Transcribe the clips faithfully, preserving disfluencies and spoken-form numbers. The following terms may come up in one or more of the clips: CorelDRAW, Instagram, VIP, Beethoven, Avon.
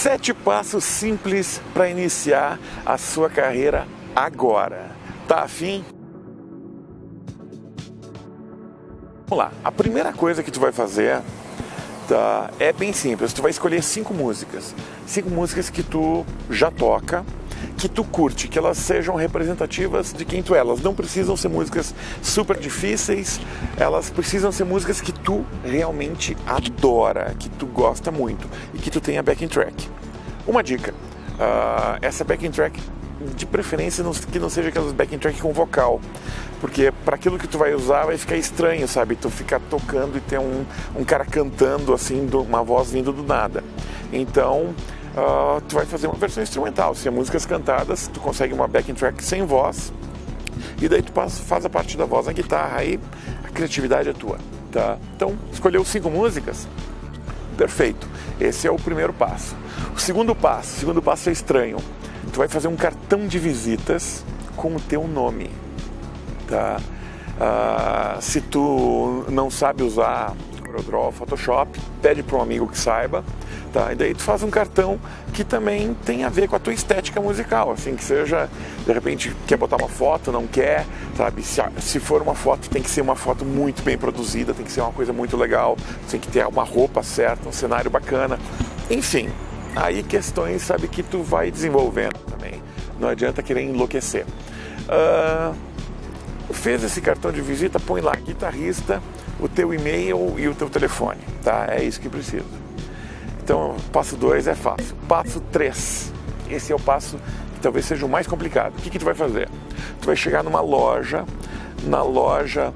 Sete passos simples para iniciar a sua carreira agora. Tá afim? Vamos lá. A primeira coisa que tu vai fazer, tá, é bem simples. Tu vai escolher cinco músicas. Cinco músicas que tu já toca, que tu curte, que elas sejam representativas de quem tu é. Elas não precisam ser músicas super difíceis, elas precisam ser músicas que tu realmente adora, que tu gosta muito e que tu tenha backing track. Uma dica, uh, essa backing track de preferência não, que não seja aquelas backing track com vocal, porque para aquilo que tu vai usar vai ficar estranho, sabe? Tu ficar tocando e ter um, um cara cantando assim, uma voz vindo do nada. Então... Uh, tu vai fazer uma versão instrumental, se é músicas cantadas, tu consegue uma backing track sem voz e daí tu passa, faz a parte da voz na guitarra, aí a criatividade é tua, tá? Então, escolheu cinco músicas? Perfeito, esse é o primeiro passo. O segundo passo, o segundo passo é estranho, tu vai fazer um cartão de visitas com o teu nome, tá? Uh, se tu não sabe usar CorelDRAW, Photoshop, pede para um amigo que saiba, tá? E daí tu faz um cartão que também tem a ver com a tua estética musical, assim, que seja, de repente, quer botar uma foto, não quer, sabe? Se, se for uma foto, tem que ser uma foto muito bem produzida, tem que ser uma coisa muito legal, tem que ter uma roupa certa, um cenário bacana, enfim, aí questões, sabe, que tu vai desenvolvendo também, não adianta querer enlouquecer. Uh, fez esse cartão de visita, põe lá, guitarrista, o teu e-mail e o teu telefone, tá? É isso que precisa. Então, passo dois é fácil. Passo três, esse é o passo que talvez seja o mais complicado. O que que tu vai fazer? Tu vai chegar numa loja, na loja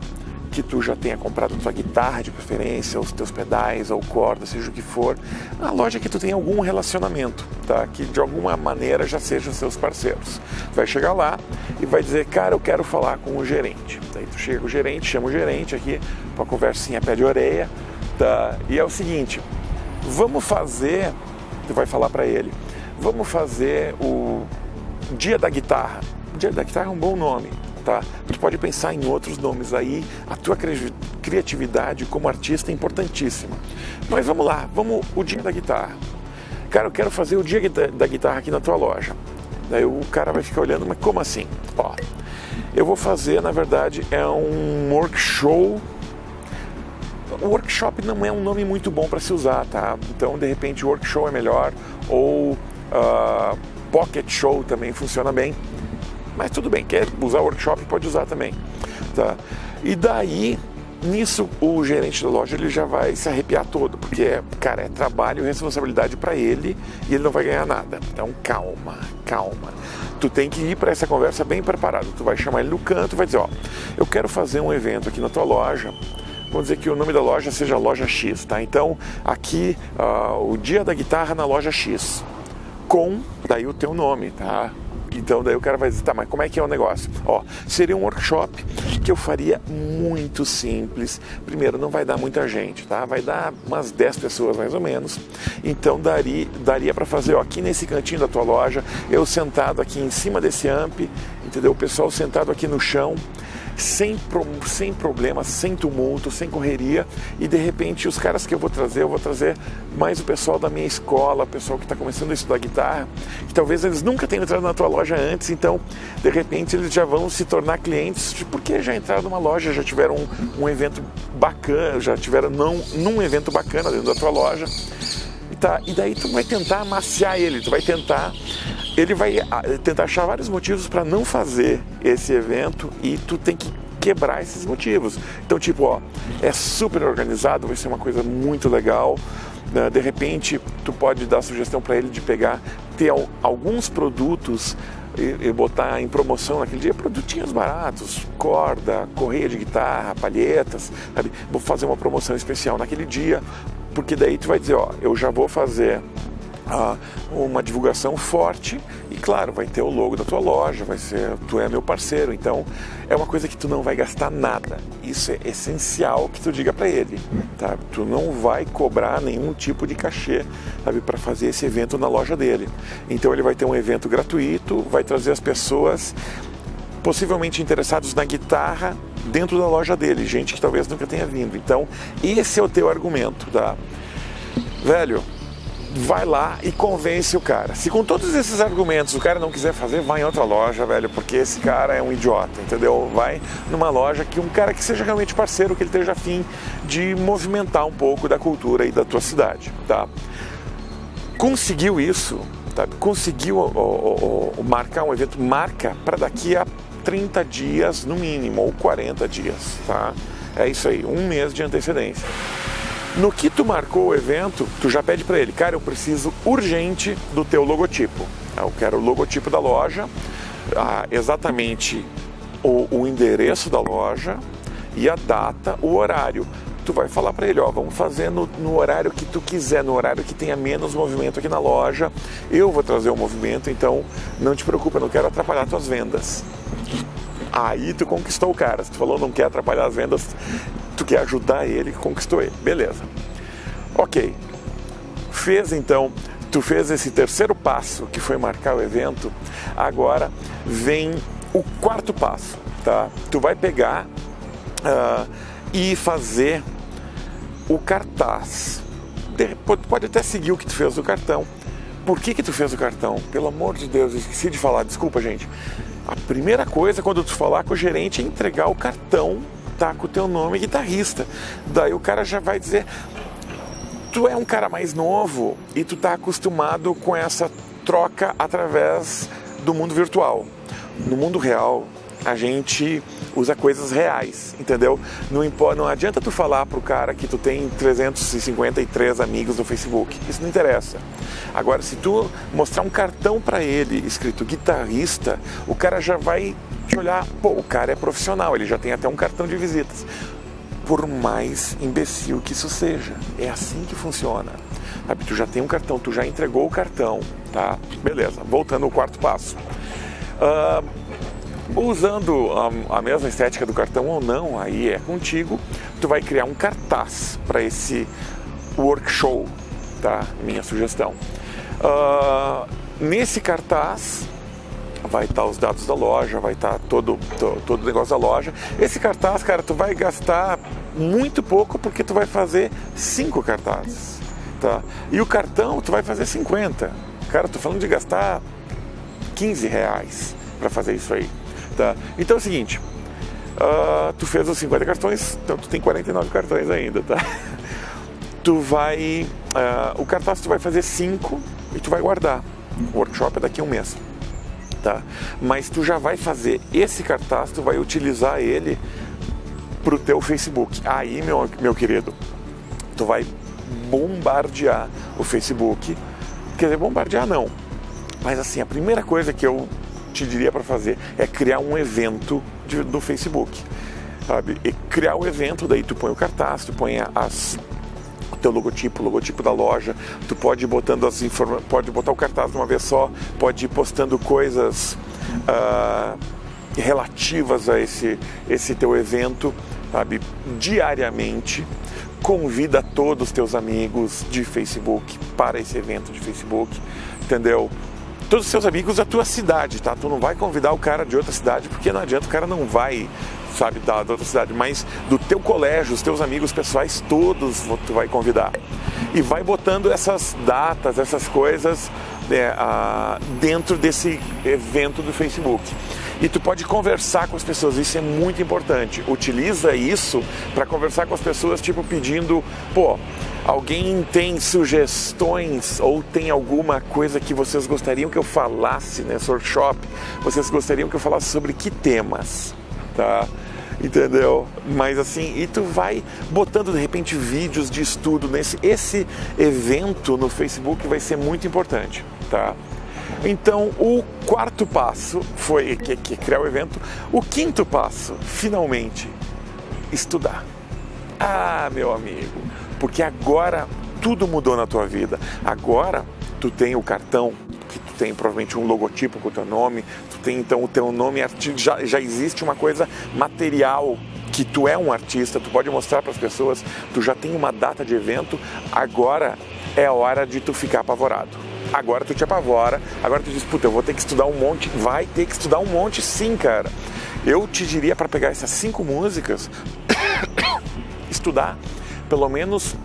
que tu já tenha comprado tua guitarra de preferência, os teus pedais, ou corda, seja o que for, na loja que tu tenha algum relacionamento, tá? Que de alguma maneira já sejam seus parceiros. Tu vai chegar lá e vai dizer, cara, eu quero falar com o gerente. Daí tu chega com o gerente, chama o gerente aqui, uma conversinha pé de orelha, tá? E é o seguinte, vamos fazer, tu vai falar pra ele, vamos fazer o Dia da Guitarra. O Dia da Guitarra é um bom nome. Tá? Tu pode pensar em outros nomes aí, a tua cri criatividade como artista é importantíssima. Mas vamos lá, vamos o Dia da Guitarra. Cara, eu quero fazer o Dia da Guitarra aqui na tua loja. Daí o cara vai ficar olhando, mas como assim? Ó, eu vou fazer, na verdade, é um workshop. Workshop não é um nome muito bom para se usar, tá? Então, de repente, workshop é melhor, ou uh, pocket show também funciona bem. Mas tudo bem, quer usar workshop, pode usar também, tá? E daí, nisso, o gerente da loja, ele já vai se arrepiar todo, porque, é, cara, é trabalho e responsabilidade para ele e ele não vai ganhar nada. Então, calma, calma. Tu tem que ir para essa conversa bem preparado. Tu vai chamar ele no canto e vai dizer, ó, eu quero fazer um evento aqui na tua loja. Vamos dizer que o nome da loja seja Loja X, tá? Então, aqui, uh, o Dia da Guitarra na Loja X, com, daí, o teu nome, tá? Então daí o cara vai dizer, tá, mas como é que é o negócio? Ó, seria um workshop que eu faria muito simples. Primeiro, não vai dar muita gente, tá? Vai dar umas dez pessoas mais ou menos. Então daria, daria para fazer, ó, aqui nesse cantinho da tua loja, eu sentado aqui em cima desse amp, entendeu? O pessoal sentado aqui no chão, sem, pro, sem problema, sem tumulto, sem correria. E de repente os caras que eu vou trazer, eu vou trazer mais o pessoal da minha escola, o pessoal que está começando a estudar guitarra, que talvez eles nunca tenham entrado na tua loja antes, então de repente eles já vão se tornar clientes, porque já entraram numa loja, já tiveram um, um evento bacana, já tiveram não, num evento bacana dentro da tua loja. E, tá, e daí tu vai tentar amaciar ele, tu vai tentar... Ele vai tentar achar vários motivos para não fazer esse evento e tu tem que quebrar esses motivos. Então, tipo, ó, é super organizado, vai ser uma coisa muito legal. De repente, tu pode dar sugestão para ele de pegar, ter alguns produtos e botar em promoção naquele dia, produtinhos baratos, corda, correia de guitarra, palhetas, sabe? Vou fazer uma promoção especial naquele dia, porque daí tu vai dizer, ó, eu já vou fazer... Ah, uma divulgação forte e claro, vai ter o logo da tua loja, vai ser, tu é meu parceiro, então é uma coisa que tu não vai gastar nada. Isso é essencial que tu diga para ele, tá? Tu não vai cobrar nenhum tipo de cachê, sabe, para fazer esse evento na loja dele. Então ele vai ter um evento gratuito, vai trazer as pessoas possivelmente interessados na guitarra dentro da loja dele, gente que talvez nunca tenha vindo. Então esse é o teu argumento, tá? Velho, vai lá e convence o cara. Se com todos esses argumentos o cara não quiser fazer, vai em outra loja, velho, porque esse cara é um idiota, entendeu? Vai numa loja que um cara que seja realmente parceiro, que ele esteja afim de movimentar um pouco da cultura e da tua cidade, tá? Conseguiu isso, tá? Conseguiu o, o, o, marcar um evento, marca para daqui a trinta dias no mínimo, ou quarenta dias, tá? É isso aí, um mês de antecedência. No que tu marcou o evento, tu já pede para ele, cara, eu preciso urgente do teu logotipo. Eu quero o logotipo da loja, exatamente o, o endereço da loja e a data, o horário. Tu vai falar para ele, ó, vamos fazer no, no horário que tu quiser, no horário que tenha menos movimento aqui na loja. Eu vou trazer o movimento, então não te preocupa, eu não quero atrapalhar tuas vendas. Aí tu conquistou o cara, se tu falou não quer atrapalhar as vendas, tu quer ajudar ele, conquistou ele, beleza. Ok, fez então, tu fez esse terceiro passo que foi marcar o evento, agora vem o quarto passo, tá? Tu vai pegar uh, e fazer o cartaz, pode até seguir o que tu fez do cartão. Por que que tu fez o cartão? Pelo amor de Deus, esqueci de falar, desculpa gente. A primeira coisa quando tu falar com o gerente é entregar o cartão, tá, com o teu nome guitarrista. Daí o cara já vai dizer, tu é um cara mais novo e tu tá acostumado com essa troca através do mundo virtual. No mundo real a gente usa coisas reais, entendeu? Não, importa, não adianta tu falar pro cara que tu tem trezentos e cinquenta e três amigos no Facebook, isso não interessa. Agora, se tu mostrar um cartão pra ele escrito guitarrista, o cara já vai te olhar, pô, o cara é profissional, ele já tem até um cartão de visitas. Por mais imbecil que isso seja, é assim que funciona. Sabe, tu já tem um cartão, tu já entregou o cartão, tá? Beleza, voltando ao quarto passo. Uh, Usando a, a mesma estética do cartão ou não, aí é contigo, tu vai criar um cartaz para esse workshop, tá? Minha sugestão. Uh, nesse cartaz vai estar os dados da loja, vai estar todo, to, todo o negócio da loja. Esse cartaz, cara, tu vai gastar muito pouco porque tu vai fazer cinco cartazes, tá? E o cartão tu vai fazer cinquenta. Cara, tô falando de gastar quinze reais para fazer isso aí. Tá. Então é o seguinte, uh, tu fez os cinquenta cartões, então tu tem quarenta e nove cartões ainda, tá? Tu vai, uh, o cartaz tu vai fazer cinco e tu vai guardar, o workshop é daqui a um mês, tá? Mas tu já vai fazer esse cartaz, tu vai utilizar ele pro teu Facebook. Aí, meu, meu querido, tu vai bombardear o Facebook, quer dizer, bombardear não, mas assim, a primeira coisa que eu te diria para fazer é criar um evento de, do Facebook, sabe? E criar o evento, daí tu põe o cartaz, tu põe as, o teu logotipo, o logotipo da loja, tu pode ir botando as informa- pode botar o cartaz de uma vez só, pode ir postando coisas uh, relativas a esse, esse teu evento, sabe? Diariamente. Convida todos os teus amigos de Facebook para esse evento de Facebook, entendeu? Todos os seus amigos da tua cidade, tá? Tu não vai convidar o cara de outra cidade, porque não adianta, o cara não vai, sabe, da, da outra cidade, mas do teu colégio, os teus amigos pessoais, todos tu vai convidar. E vai botando essas datas, essas coisas é, a, dentro desse evento do Facebook. E tu pode conversar com as pessoas, isso é muito importante. Utiliza isso para conversar com as pessoas, tipo pedindo, pô, alguém tem sugestões ou tem alguma coisa que vocês gostariam que eu falasse nesse workshop? Vocês gostariam que eu falasse sobre que temas, tá? Entendeu? Mas assim, e tu vai botando de repente vídeos de estudo nesse esse evento no Facebook vai ser muito importante, tá? Então, o quarto passo foi que, que criar o evento. O quinto passo, finalmente, estudar. Ah, meu amigo, porque agora tudo mudou na tua vida. Agora tu tem o cartão, que tu tem provavelmente um logotipo com o teu nome, tu tem então o teu nome, já, já existe uma coisa material, que tu é um artista, tu pode mostrar para as pessoas, tu já tem uma data de evento, agora é a hora de tu ficar apavorado. Agora tu te apavora, agora tu diz, puta, eu vou ter que estudar um monte, vai ter que estudar um monte sim, cara. Eu te diria para pegar essas cinco músicas, estudar pelo menos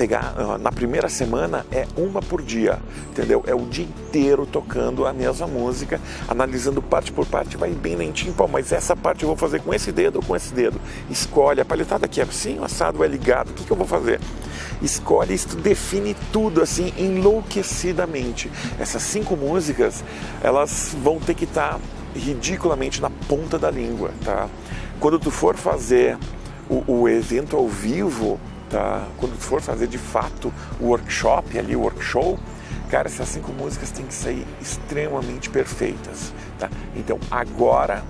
pegar na primeira semana é uma por dia, entendeu? É o dia inteiro tocando a mesma música, analisando parte por parte, vai bem lentinho, pô, mas essa parte eu vou fazer com esse dedo ou com esse dedo? Escolhe, a palhetada aqui é assim, o assado é ligado, o que, que eu vou fazer? Escolhe, isso define tudo assim, enlouquecidamente. Essas cinco músicas, elas vão ter que estar tá ridiculamente na ponta da língua, tá? Quando tu for fazer o, o evento ao vivo, tá? Quando tu for fazer de fato o workshop ali, o workshop, cara, essas cinco músicas têm que sair extremamente perfeitas, tá? Então agora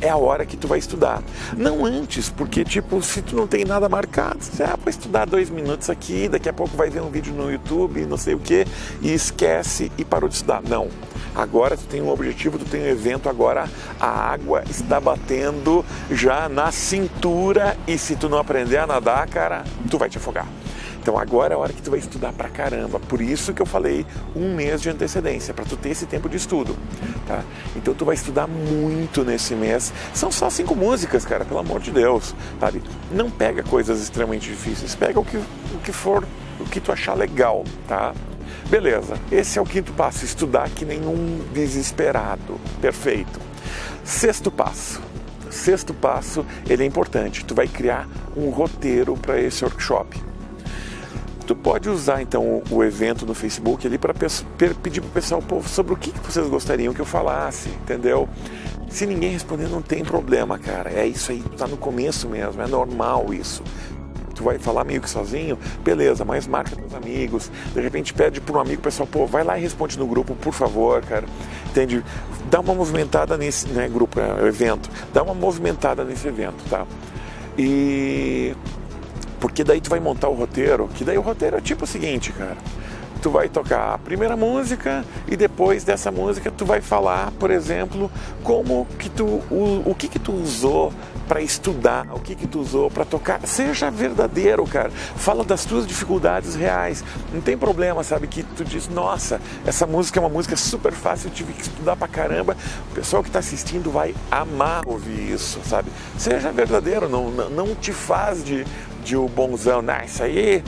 é a hora que tu vai estudar, não antes, porque tipo, se tu não tem nada marcado, você vai estudar dois minutos aqui, daqui a pouco vai ver um vídeo no YouTube, não sei o que, e esquece e parou de estudar. Não, agora tu tem um objetivo, tu tem um evento, agora a água está batendo já na cintura e se tu não aprender a nadar, cara, tu vai te afogar. Então agora é a hora que tu vai estudar pra caramba, por isso que eu falei um mês de antecedência, pra tu ter esse tempo de estudo, tá? Então tu vai estudar muito nesse mês, são só cinco músicas, cara, pelo amor de Deus, sabe? Não pega coisas extremamente difíceis, pega o que, o que for, o que tu achar legal, tá? Beleza, esse é o quinto passo, estudar que nenhum desesperado, perfeito. Sexto passo. Sexto passo, ele é importante, tu vai criar um roteiro pra esse workshop. Tu pode usar então o evento no Facebook ali para pedir para o pessoal sobre o que vocês gostariam que eu falasse, entendeu? Se ninguém responder, não tem problema, cara. É isso aí, tu tá no começo mesmo, é normal isso. Tu vai falar meio que sozinho, beleza, mas marca teus amigos, de repente pede para um amigo, pessoal, pô, vai lá e responde no grupo, por favor, cara, entende? Dá uma movimentada nesse, né, grupo, evento, dá uma movimentada nesse evento, tá? E... porque daí tu vai montar o roteiro, que daí o roteiro é tipo o seguinte, cara, tu vai tocar a primeira música e depois dessa música tu vai falar, por exemplo, como que tu, o, o que que tu usou para estudar, o que que tu usou para tocar, seja verdadeiro, cara, fala das tuas dificuldades reais, não tem problema, sabe, que tu diz, nossa, essa música é uma música super fácil, eu tive que estudar pra caramba, o pessoal que tá assistindo vai amar ouvir isso, sabe, seja verdadeiro, não, não te faz de... de o bonzão, né? Isso aí,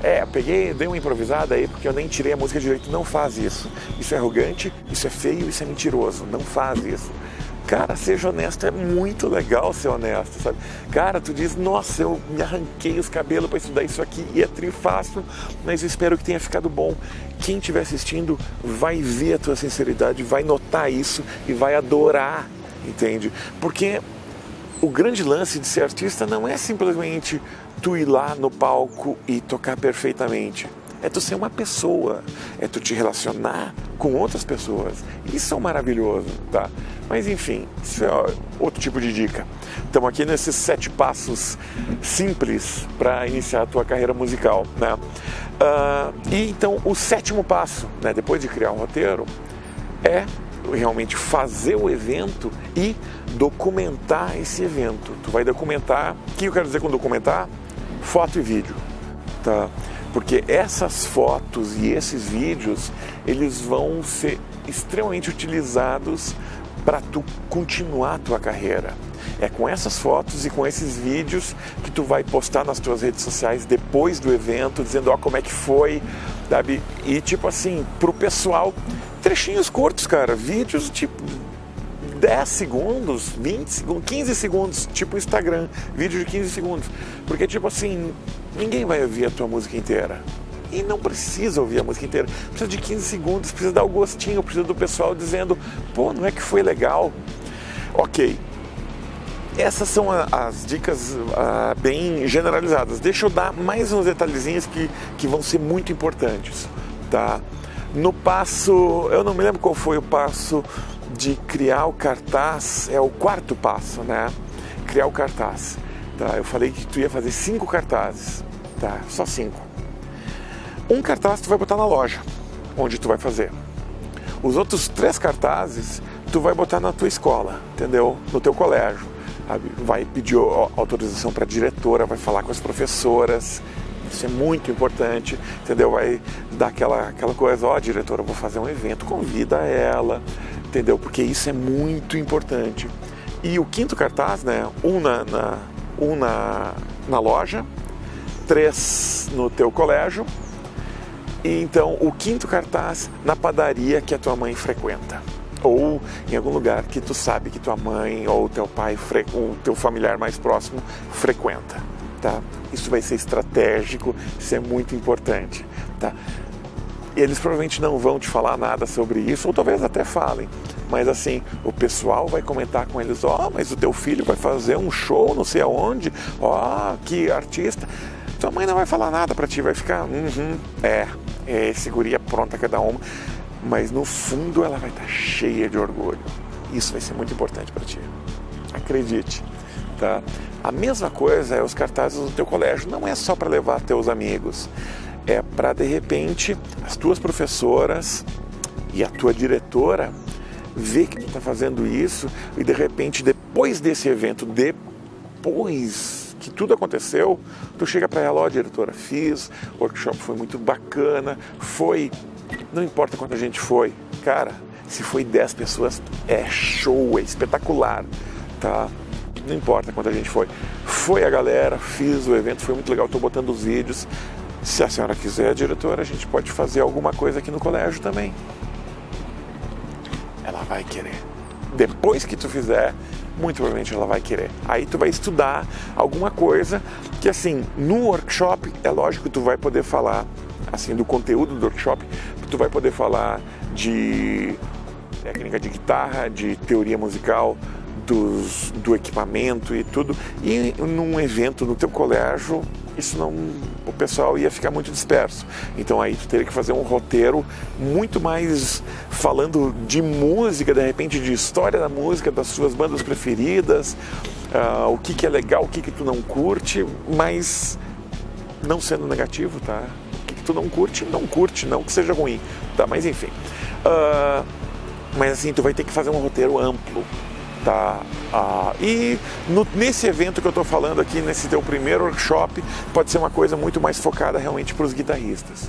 é, eu peguei, dei uma improvisada aí porque eu nem tirei a música direito, não faz isso, isso é arrogante, isso é feio, isso é mentiroso, não faz isso. Cara, seja honesto, é muito legal ser honesto, sabe? Cara, tu diz, nossa, eu me arranquei os cabelos para estudar isso aqui e é trifácil, mas eu espero que tenha ficado bom. Quem estiver assistindo vai ver a tua sinceridade, vai notar isso e vai adorar, entende? Porque o grande lance de ser artista não é simplesmente tu ir lá no palco e tocar perfeitamente. É tu ser uma pessoa, é tu te relacionar com outras pessoas. Isso é maravilhoso, tá? Mas enfim, isso é outro tipo de dica. Estamos aqui nesses sete passos simples para iniciar a tua carreira musical, né? Uh, e então o sétimo passo, né, depois de criar um roteiro, é realmente fazer o evento e documentar esse evento. Tu vai documentar, o que eu quero dizer com documentar? Foto e vídeo, tá? Porque essas fotos e esses vídeos, eles vão ser extremamente utilizados para tu continuar a tua carreira. É com essas fotos e com esses vídeos que tu vai postar nas tuas redes sociais depois do evento, dizendo, ó, como é que foi, sabe? E tipo assim, pro pessoal, trechinhos curtos, cara, vídeos tipo dez segundos, vinte segundos, quinze segundos, tipo Instagram, vídeo de quinze segundos, porque tipo assim, ninguém vai ouvir a tua música inteira, e não precisa ouvir a música inteira, precisa de quinze segundos, precisa dar o gostinho, precisa do pessoal dizendo, pô, não é que foi legal, ok. Essas são as dicas uh, bem generalizadas. Deixa eu dar mais uns detalhezinhos que, que vão ser muito importantes, tá? No passo, eu não me lembro qual foi o passo de criar o cartaz, é o quarto passo, né? Criar o cartaz, tá? Eu falei que tu ia fazer cinco cartazes, tá? Só cinco. Um cartaz tu vai botar na loja, onde tu vai fazer. Os outros três cartazes tu vai botar na tua escola, entendeu? No teu colégio. Vai pedir autorização para a diretora, vai falar com as professoras, isso é muito importante, entendeu? Vai dar aquela, aquela coisa, ó, diretora, eu vou fazer um evento, convida ela, entendeu? Porque isso é muito importante. E o quinto cartaz, né, um na, na, um na, na loja, três no teu colégio e então o quinto cartaz na padaria que a tua mãe frequenta ou em algum lugar que tu sabe que tua mãe ou teu pai, ou teu familiar mais próximo frequenta, tá? Isso vai ser estratégico, isso é muito importante, tá? Eles provavelmente não vão te falar nada sobre isso, ou talvez até falem, mas assim, o pessoal vai comentar com eles, ó, oh, mas o teu filho vai fazer um show não sei aonde, ó, oh, que artista. Tua mãe não vai falar nada pra ti, vai ficar, uhum, é, é, segurinha pronta cada uma, mas no fundo ela vai estar cheia de orgulho. Isso vai ser muito importante pra ti, acredite, tá? A mesma coisa é os cartazes do teu colégio, não é só pra levar teus amigos, é para, de repente, as tuas professoras e a tua diretora ver que tu está fazendo isso e, de repente, depois desse evento, depois que tudo aconteceu, tu chega para ela, ó, diretora, fiz, o workshop foi muito bacana, foi, não importa quanta gente foi, cara, se foi dez pessoas, é show, é espetacular, tá? Não importa quanta gente foi, foi a galera, fiz o evento, foi muito legal, estou botando os vídeos. Se a senhora quiser, diretora, a gente pode fazer alguma coisa aqui no colégio também. Ela vai querer. Depois que tu fizer, muito provavelmente ela vai querer. Aí tu vai estudar alguma coisa que, assim, no workshop, é lógico que tu vai poder falar, assim, do conteúdo do workshop, que tu vai poder falar de técnica de guitarra, de teoria musical, dos, do equipamento e tudo. E num evento no teu colégio, isso não, o pessoal ia ficar muito disperso, então aí tu teria que fazer um roteiro muito mais falando de música, de repente de história da música, das suas bandas preferidas, uh, o que que é legal, o que que tu não curte, mas não sendo negativo, tá? O que que tu não curte, não curte, não que seja ruim, tá? Mas enfim, uh, mas assim, tu vai ter que fazer um roteiro amplo. Tá, ah, e no, nesse evento que eu estou falando aqui, nesse teu primeiro workshop, pode ser uma coisa muito mais focada realmente para os guitarristas.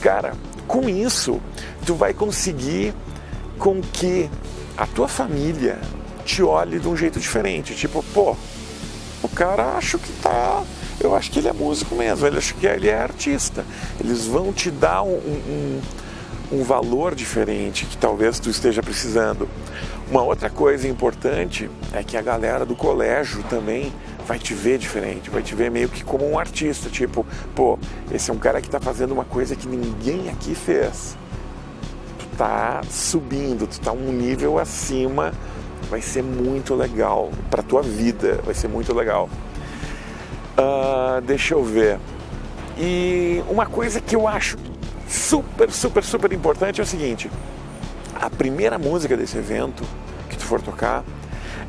Cara, com isso, tu vai conseguir com que a tua família te olhe de um jeito diferente. Tipo, pô, o cara acho que tá... Eu acho que ele é músico mesmo, eu acho que ele é artista. Eles vão te dar um... um um valor diferente que talvez tu esteja precisando. Uma outra coisa importante é que a galera do colégio também vai te ver diferente, vai te ver meio que como um artista, tipo, pô, esse é um cara que tá fazendo uma coisa que ninguém aqui fez. Tu tá subindo, tu tá um nível acima, vai ser muito legal pra tua vida, vai ser muito legal. Uh, deixa eu ver. E uma coisa que eu acho super, super, super importante é o seguinte: a primeira música desse evento que tu for tocar,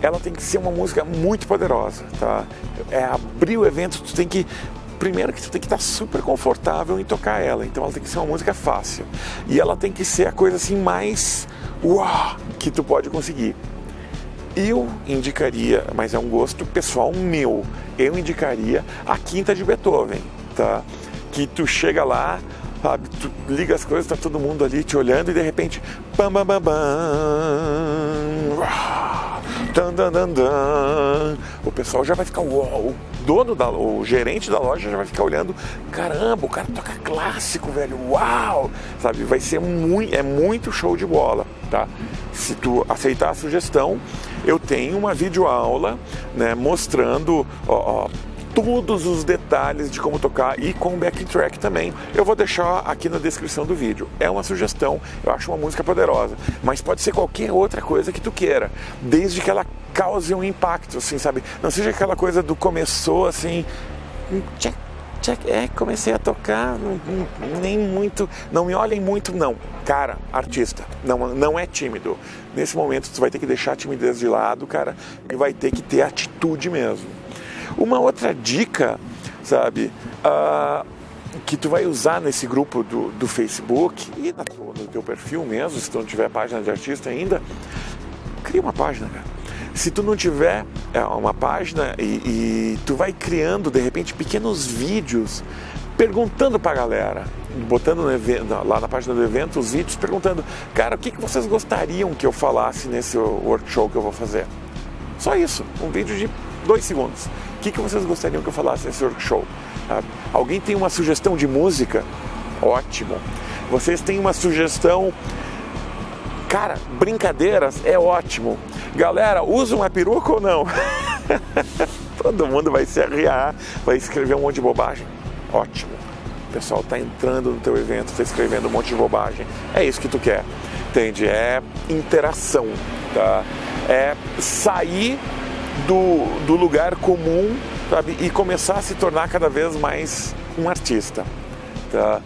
ela tem que ser uma música muito poderosa, tá? É abrir o evento, tu tem que, primeiro que tu tem que estar super confortável em tocar ela, então ela tem que ser uma música fácil e ela tem que ser a coisa assim mais uau que tu pode conseguir. Eu indicaria, mas é um gosto pessoal meu, eu indicaria a Quinta de Beethoven, tá? Que tu chega lá, sabe, tu liga as coisas, tá todo mundo ali te olhando e de repente bam, bam, bam, bam, dan, dan, dan. O pessoal já vai ficar, uau, o dono da, o gerente da loja já vai ficar olhando, caramba, o cara toca clássico, velho, uau, sabe, vai ser muito, é muito show de bola, tá? Se tu aceitar a sugestão, eu tenho uma videoaula, né, mostrando, ó, ó, todos os detalhes de como tocar e com backtrack também. Eu vou deixar aqui na descrição do vídeo. É uma sugestão, eu acho uma música poderosa, mas pode ser qualquer outra coisa que tu queira, desde que ela cause um impacto, assim, sabe? Não seja aquela coisa do começou assim, tchac, tchac, é, comecei a tocar, nem muito, não me olhem muito, não. Cara, artista, não, não é tímido. Nesse momento tu vai ter que deixar a timidez de lado, cara, e vai ter que ter atitude mesmo. Uma outra dica, sabe, uh, que tu vai usar nesse grupo do, do Facebook e na, no teu perfil mesmo, se tu não tiver página de artista ainda, cria uma página, cara. Se tu não tiver é, uma página e, e tu vai criando, de repente, pequenos vídeos perguntando pra galera, botando no evento, lá na página do evento os vídeos perguntando, cara, o que, que vocês gostariam que eu falasse nesse workshop que eu vou fazer? Só isso, um vídeo de dois segundos. O que, que vocês gostariam que eu falasse nesse workshop? Ah, alguém tem uma sugestão de música? Ótimo. Vocês têm uma sugestão... Cara, brincadeiras é ótimo. Galera, usa uma peruca ou não? Todo mundo vai se arriar, vai escrever um monte de bobagem. Ótimo. O pessoal está entrando no teu evento, está escrevendo um monte de bobagem. É isso que tu quer, entende? É interação, tá? É sair do, do lugar comum, sabe? E começar a se tornar cada vez mais um artista, tá?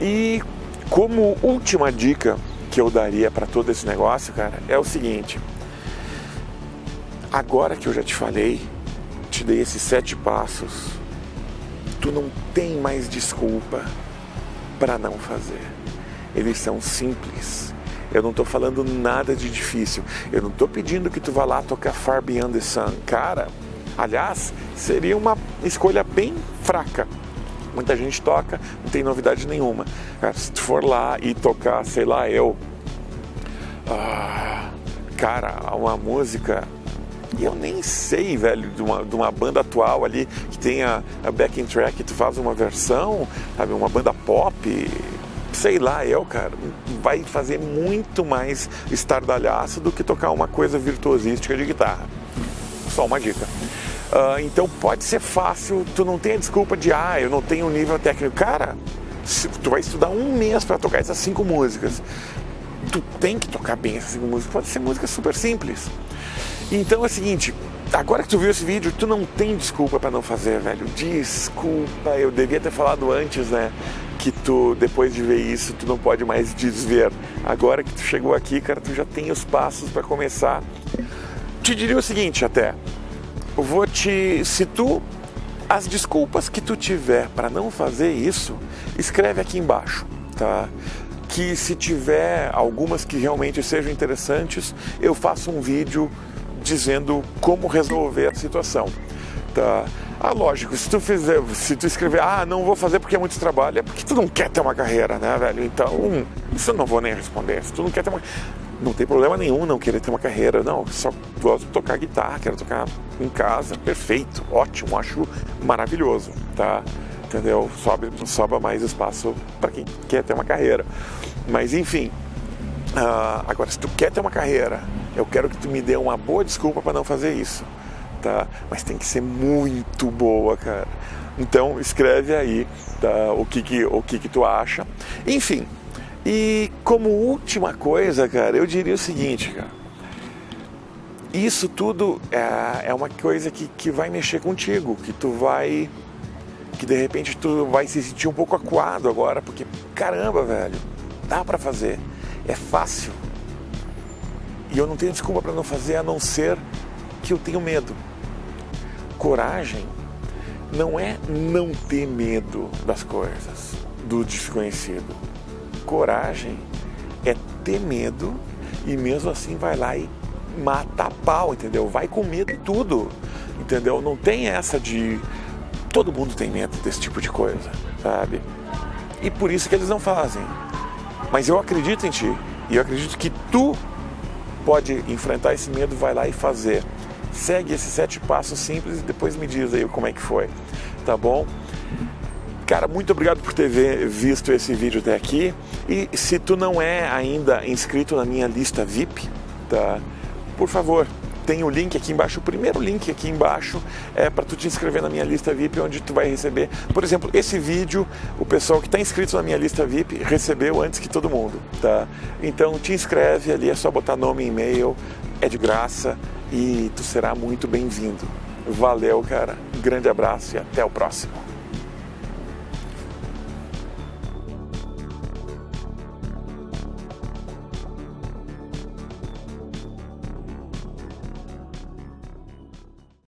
E como última dica que eu daria para todo esse negócio, cara, é o seguinte. Agora que eu já te falei, te dei esses sete passos, tu não tem mais desculpa para não fazer. Eles são simples. Eu não estou falando nada de difícil. Eu não estou pedindo que tu vá lá tocar Far Beyond the Sun. Cara, aliás, seria uma escolha bem fraca. Muita gente toca, não tem novidade nenhuma. Cara, se tu for lá e tocar, sei lá, eu... Ah, cara, uma música... E eu nem sei, velho, de uma, de uma banda atual ali que tem a, a backing track, tu faz uma versão, sabe, uma banda pop, sei lá, eu, cara, vai fazer muito mais estardalhaço do que tocar uma coisa virtuosística de guitarra. Só uma dica. Uh, então pode ser fácil, tu não tem a desculpa de, ah, eu não tenho um nível técnico. Cara, se, tu vai estudar um mês para tocar essas cinco músicas. Tu tem que tocar bem essas cinco músicas, pode ser música super simples. Então é o seguinte, agora que tu viu esse vídeo, tu não tem desculpa para não fazer, velho. Desculpa, eu devia ter falado antes, né? Que tu, depois de ver isso, tu não pode mais desver. Agora que tu chegou aqui, cara, tu já tem os passos para começar. Te diria o seguinte até, eu vou te... Se tu... As desculpas que tu tiver para não fazer isso, escreve aqui embaixo, tá? Que se tiver algumas que realmente sejam interessantes, eu faço um vídeo... dizendo como resolver a situação, tá? Ah, lógico, se tu fizer, se tu escrever, ah, não vou fazer porque é muito trabalho, é porque tu não quer ter uma carreira, né, velho? Então, isso eu não vou nem responder. Se tu não quer ter uma... Não tem problema nenhum não querer ter uma carreira, não. Só gosto de tocar guitarra, quero tocar em casa, perfeito, ótimo, acho maravilhoso, tá? Entendeu? Sobe, sobe mais espaço para quem quer ter uma carreira. Mas, enfim, uh, agora, se tu quer ter uma carreira, eu quero que tu me dê uma boa desculpa para não fazer isso, tá? Mas tem que ser muito boa, cara. Então escreve aí, tá? O que que, o que que tu acha. Enfim, e como última coisa, cara, eu diria o seguinte, cara. Isso tudo é, é uma coisa que, que vai mexer contigo, que tu vai... Que de repente tu vai se sentir um pouco acuado agora, porque caramba, velho, dá para fazer, é fácil. E eu não tenho desculpa para não fazer, a não ser que eu tenho medo. Coragem não é não ter medo das coisas, do desconhecido. Coragem é ter medo e mesmo assim vai lá e mata a pau, entendeu? Vai com medo tudo, entendeu? Não tem essa de... Todo mundo tem medo desse tipo de coisa, sabe? E por isso que eles não fazem. Mas eu acredito em ti e eu acredito que tu... pode enfrentar esse medo, vai lá e fazer. Segue esses sete passos simples e depois me diz aí como é que foi, tá bom? Cara, muito obrigado por ter visto esse vídeo até aqui. E se tu não é ainda inscrito na minha lista V I P, tá? Por favor, tem o link aqui embaixo, o primeiro link aqui embaixo é para tu te inscrever na minha lista V I P, onde tu vai receber, por exemplo, esse vídeo, o pessoal que está inscrito na minha lista V I P recebeu antes que todo mundo, tá? Então te inscreve ali, é só botar nome e e-mail, é de graça e tu será muito bem-vindo. Valeu, cara, grande abraço e até o próximo.